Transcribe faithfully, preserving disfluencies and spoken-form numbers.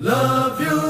love you.